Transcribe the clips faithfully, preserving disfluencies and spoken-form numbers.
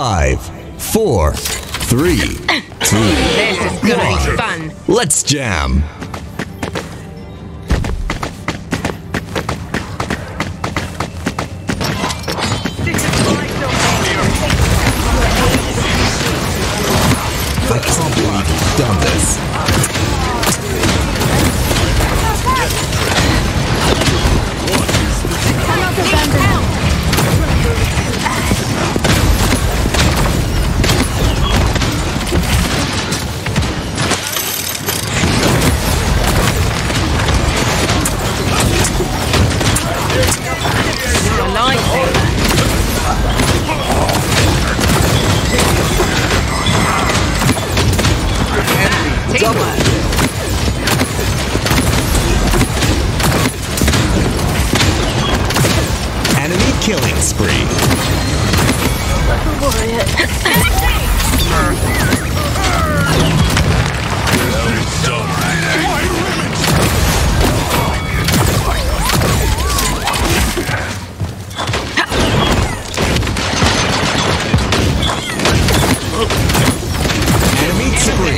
Five, four, three, two, this is gonna be fun. Let's jam. I can't believe you've done this. Killing spree. Wyatt. Enemy killing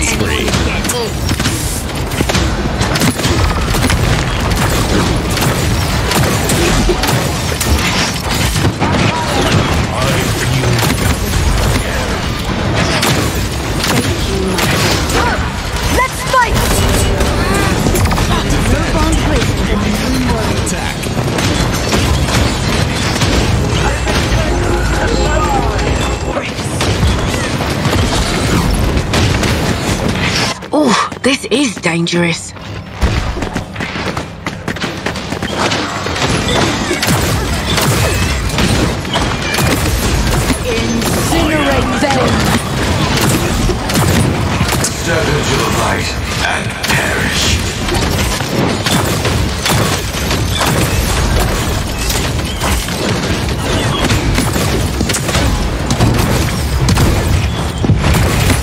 spree. This is dangerous. Incinerate them. Step into the light and perish.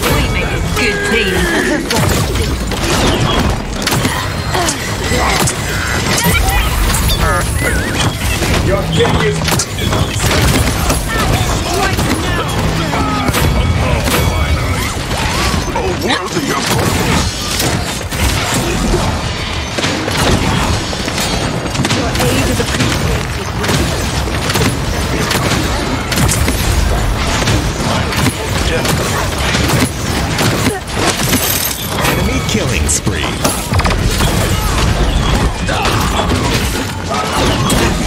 We make a good team. Your king is right now. Oh, worthy of hope. Your aid is appreciated. Enemy killing spree.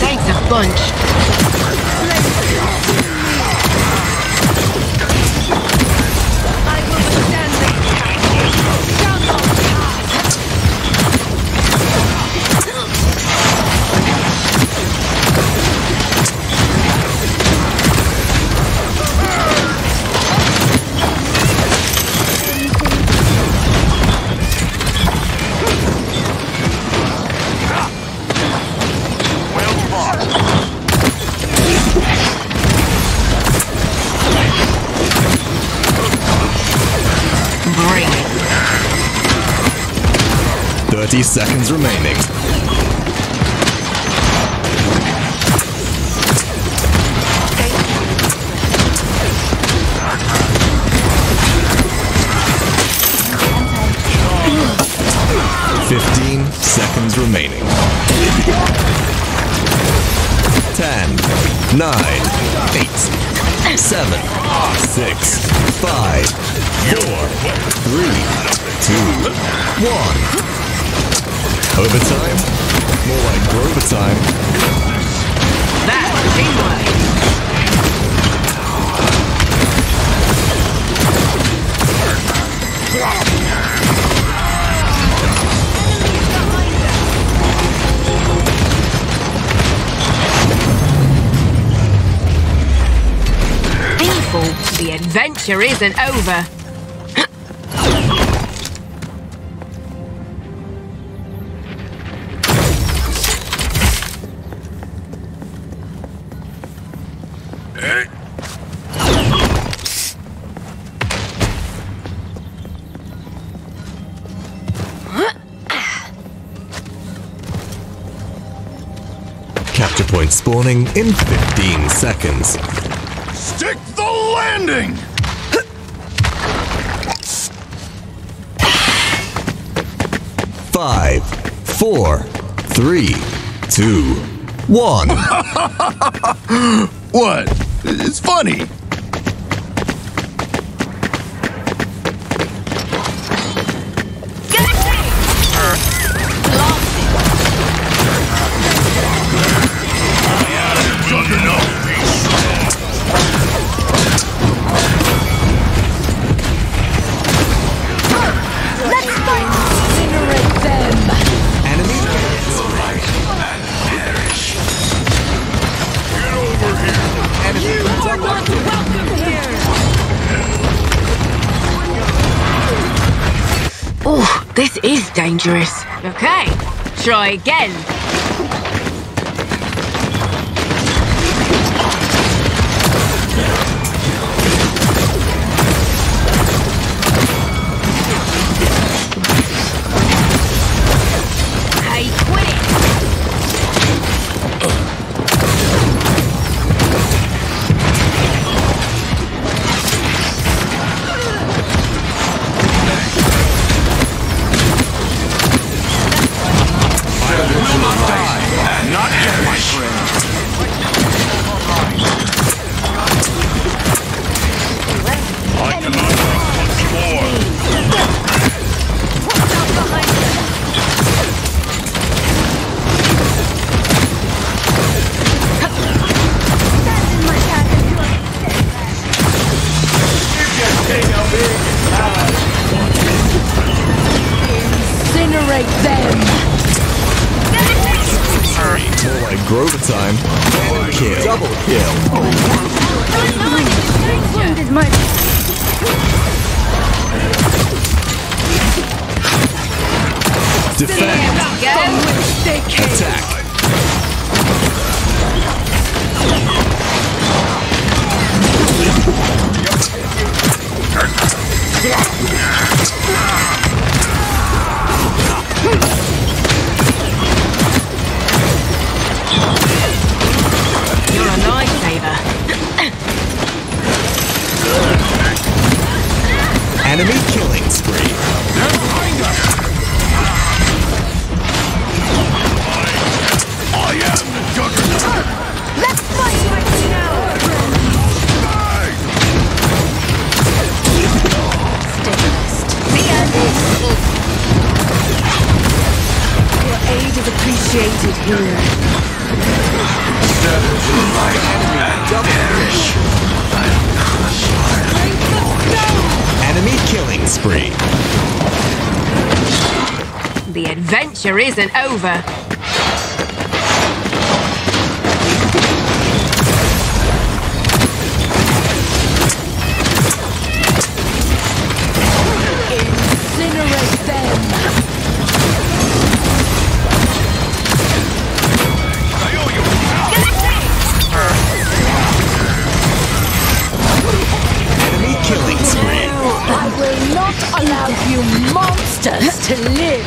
Thanks a bunch. Thirty seconds remaining. Fifteen seconds remaining. Ten, nine, eight, seven, six, five, four, three, two, one. Overtime? More like Grovertime. That teamwork! Painful. The adventure isn't over. Capture point spawning in fifteen seconds. Stick the landing! Five, four, three, two, one. What? It's funny. This is dangerous. Okay, try again. Time. Kill. Double kill. Oh. Defend. Attack. Enemy killing spree. They're behind us. I am the juggernaut. Let's fight right now. We are this. Your aid is appreciated here. My enemy double perish. Enemy killing spree. The adventure isn't over. To live.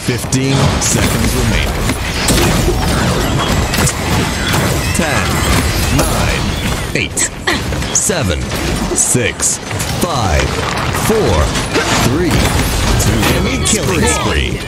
fifteen seconds remaining. ten, nine, eight, seven, six, five, four, three, two, enemy killing spree.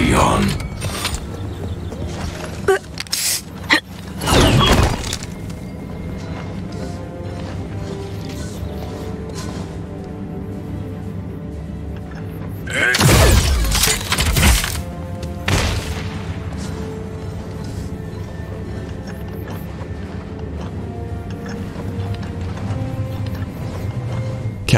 beyond.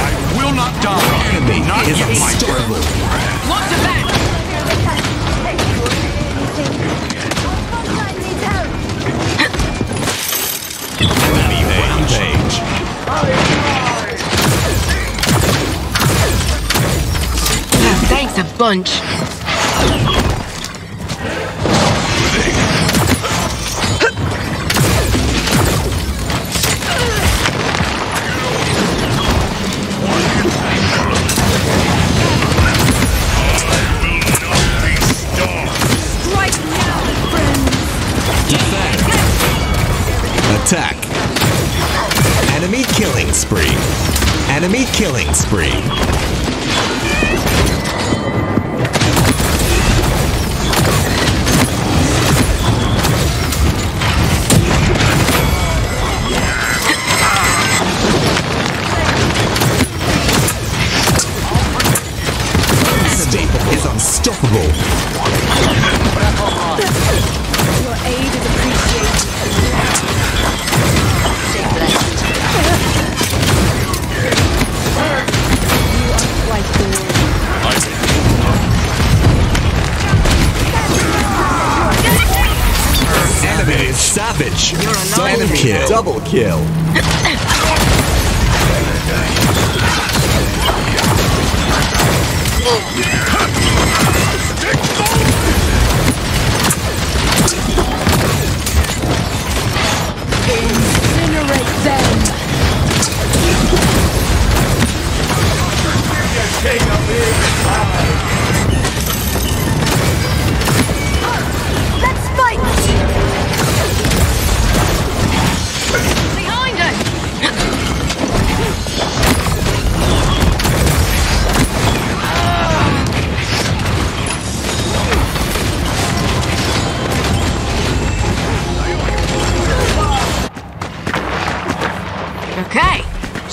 I will not die. Enemy not is yet my turn. Lots of that. Thanks a bunch. Right now, friends. Defend. Attack. Enemy killing spree. Enemy killing spree. Enemy is unstoppable. Your aid is appreciated. Enemy is savage. Double kill. Double kill. Incinerate them. Take a big five. Let's fight! Behind us! Okay,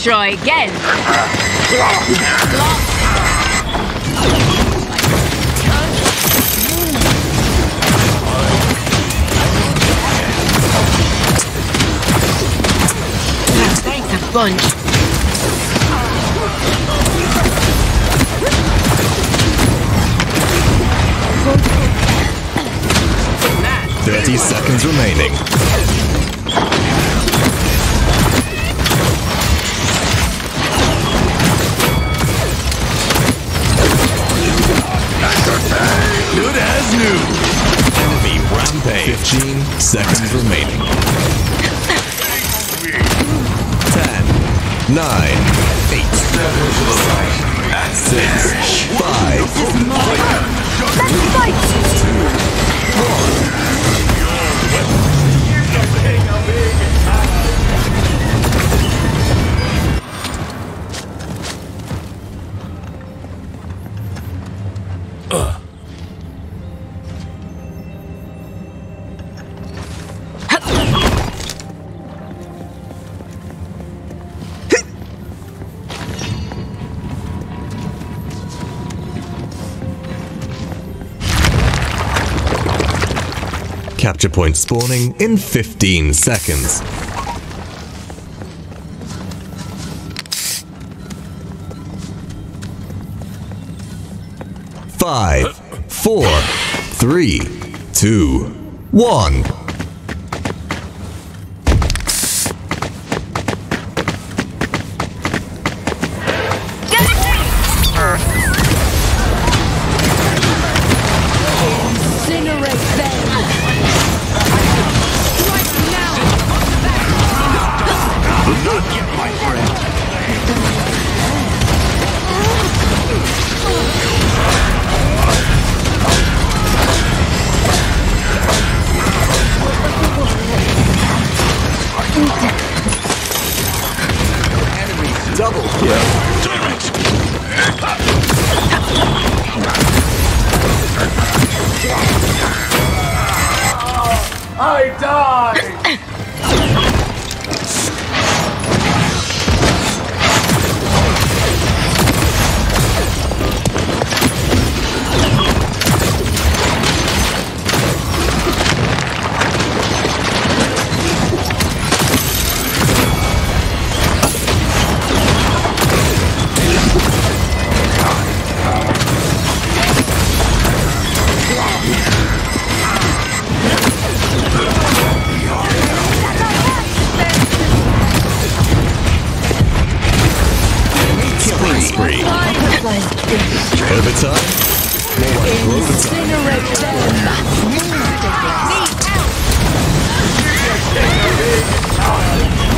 try again. Block. Bunch. Thirty seconds remaining. Good as new. Enemy rampage. Fifteen seconds remaining. Nine, eight, seven, six, five, four, uh. Capture point spawning in fifteen seconds. Five, four, three, two, one. I die! Incinerate them!